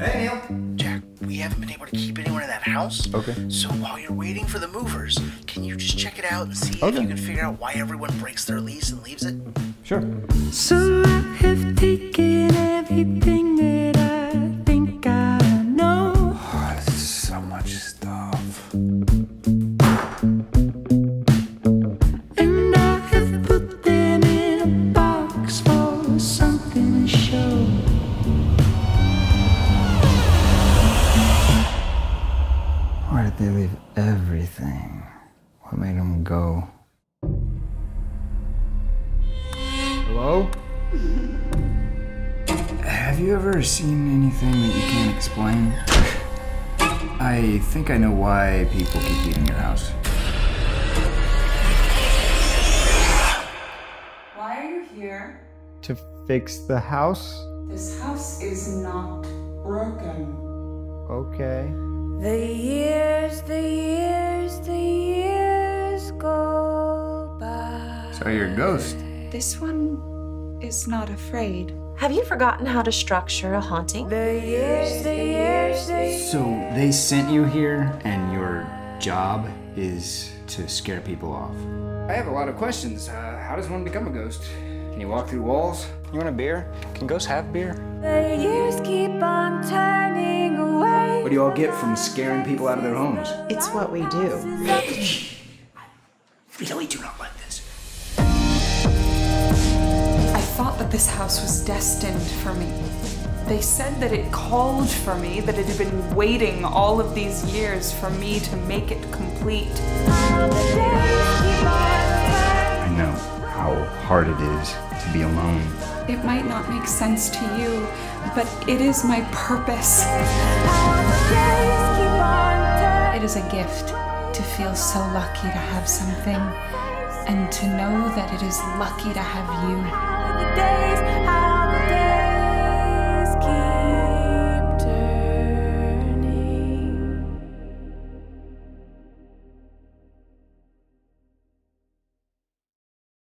Hey, Neil. Jack, we haven't been able to keep anyone in that house. Okay. So while you're waiting for the movers, can you just check it out and see if you can figure out why everyone breaks their lease and leaves it? Sure. So I have taken everything that I think I know. Oh, this is so much stuff. And I have put them in a box for something to show. Why did they leave everything? What made them go? Hello? Have you ever seen anything that you can't explain? I think I know why people keep leaving your house. Why are you here? To fix the house? This house is not broken. Okay. The years go by. So you're a ghost. This one is not afraid. Have you forgotten how to structure a haunting? The years. So they sent you here, and your job is to scare people off. I have a lot of questions. How does one become a ghost? Can you walk through walls? You want a beer? Can ghosts have beer? The years keep on turning away. What do you all get from scaring people out of their homes? It's what we do. We really do not like this. I thought that this house was destined for me. They said that it called for me, that it had been waiting all of these years for me to make it complete. I know how hard it is to be alone. It might not make sense to you, but it is my purpose. It is a gift to feel so lucky to have something and to know that it is lucky to have you.